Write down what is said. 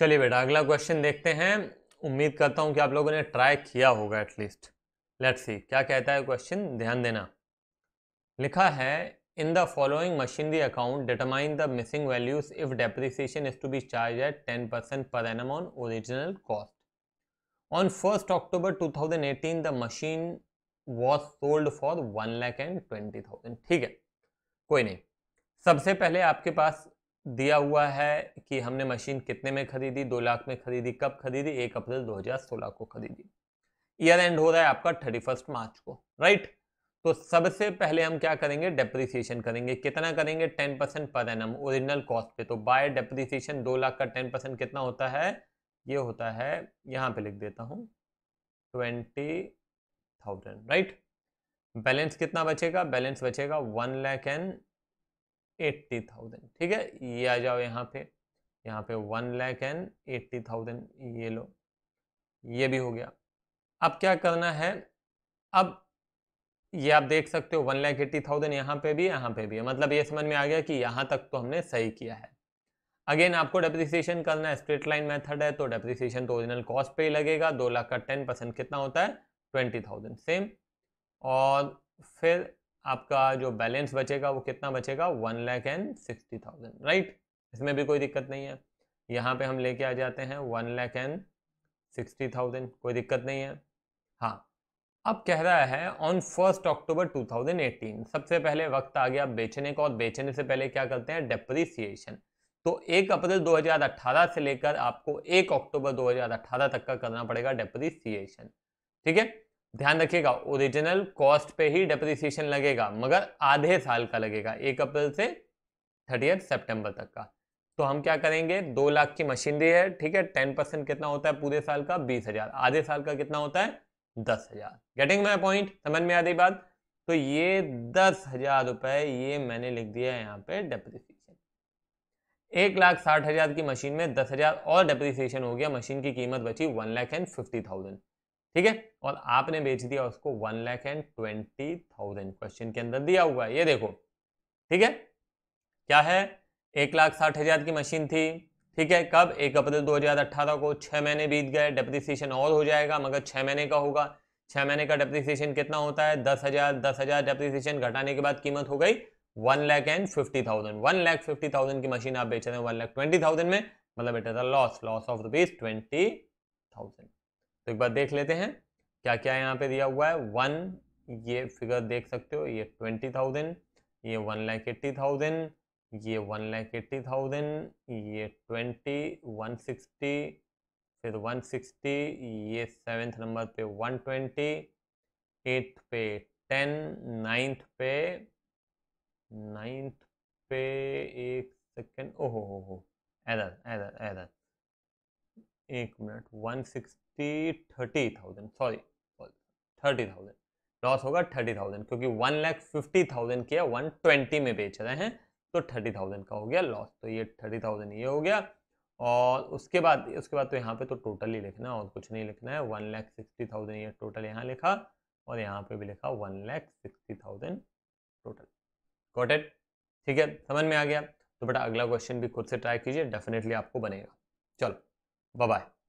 चलिए बेटा अगला क्वेश्चन देखते हैं। उम्मीद करता हूं कि आप लोगों ने ट्राई किया होगा एटलीस्ट। लेट्स सी क्या कहता है क्वेश्चन, ध्यान देना। लिखा है in the following machinery account determine the missing values if depreciation is to be charge at 10% per annum on original cost. On 1 October 2018 the machine was sold for 1,20,000। ठीक है कोई नहीं, सबसे पहले आपके पास दिया हुआ है कि हमने मशीन कितने में खरीदी, 2,00,000 में खरीदी। कब खरीदी? 1 अप्रैल 2016 को खरीदी। ईयर एंड हो रहा है आपका 31 मार्च को, राइट। तो सबसे पहले हम क्या करेंगे, डेप्रिसिएशन करेंगे। कितना करेंगे? 10% पर एनम ओरिजिनल कॉस्ट पे। तो बाय डेप्रिसिएशन 2,00,000 का 10% कितना होता है? ये होता है, यहाँ पे लिख देता हूँ 20,000, राइट। बैलेंस कितना बचेगा? बैलेंस बचेगा 1,80,000। ठीक है ये आ जाओ यहाँ पे 1,80,000 ये लो, ये भी हो गया। अब क्या करना है, अब ये आप देख सकते हो 1,80,000 यहाँ पे भी है। मतलब ये समझ में आ गया कि यहाँ तक तो हमने सही किया है। अगेन आपको डेप्रिसिएशन करना है, स्ट्रेट लाइन मेथड है। तो डेप्रिसिएशन तो ओरिजिनल कॉस्ट पे ही लगेगा। 2,00,000 का 10% कितना होता है? 20,000 सेम। और फिर आपका जो बैलेंस बचेगा वो कितना बचेगा? 1,60,000, राइट। इसमें भी कोई दिक्कत नहीं है। यहाँ पे हम लेके आ जाते हैं 1,60,000, कोई दिक्कत नहीं है। हाँ अब कह रहा है ऑन 1 अक्टूबर 2018। सबसे पहले वक्त आ गया बेचने का, और बेचने से पहले क्या करते हैं? डेप्रिसिएशन। तो 1 अप्रैल 2018 से लेकर आपको 1 अक्टूबर 2018 तक का करना पड़ेगा डेप्रिसिएशन। ठीक है ध्यान रखिएगा, ओरिजिनल कॉस्ट पे ही डेप्रिसिएशन लगेगा, मगर आधे साल का लगेगा, 1 अप्रैल से 30 सितंबर तक का। तो हम क्या करेंगे, 2,00,000 की मशीनरी है, ठीक है। 10% कितना होता है पूरे साल का? 20,000। आधे साल का कितना होता है? 10,000। गेटिंग माई पॉइंट, समझ में आ रही बात? तो ये 10,000 रुपए ये मैंने लिख दिया है यहाँ पे डेप्रिसिएशन। 1,60,000 की मशीन में 10,000 और डेप्रिसिएशन हो गया, मशीन की कीमत बची 1,50,000, ठीक है। और आपने बेच दिया उसको 1,20,000, क्वेश्चन के अंदर दिया हुआ है, ये देखो। ठीक है क्या है, 1,60,000 की मशीन थी, ठीक है। कब? 1 अप्रैल 2018 को। 6 महीने बीत गए, डेप्रिसिएशन और हो जाएगा, मगर 6 महीने का होगा। 6 महीने का डेप्रिसिएशन कितना होता है? 10,000। 10,000 डेप्रिसिएशन घटाने के बाद कीमत हो गई 1,50,000। 1,50,000 की मशीन आप बेच रहे हैं 1,20,000 में, मतलब बेटा था लॉस ऑफ रुपीज 20,000। तो एक बार देख लेते हैं क्या क्या यहाँ पे दिया हुआ है। 1 ये फिगर देख सकते हो, ये 20,000, ये 1,80,000, ये 1,80,000, ये 20, 160, फिर 160, ये 7th नंबर पे 120, 8th पे 10, 9th पे एक सेकेंड, ओहो एरर, 1 मिनट, 30,000 लॉस होगा 30,000, क्योंकि 1,50,000 किया 120 में बेच रहे हैं, तो 30,000 का हो गया लॉस। तो ये 30,000 ये हो गया। और उसके बाद तो यहाँ पे तो टोटल ही लिखना है और कुछ नहीं लिखना है। 1,60,000 ये टोटल यहाँ लिखा, और यहाँ पे भी लिखा 1,60,000 टोटल। Got it? ठीक है समझ में आ गया। तो बेटा अगला क्वेश्चन भी खुद से ट्राई कीजिए, डेफिनेटली आपको बनेगा। चलो बाय।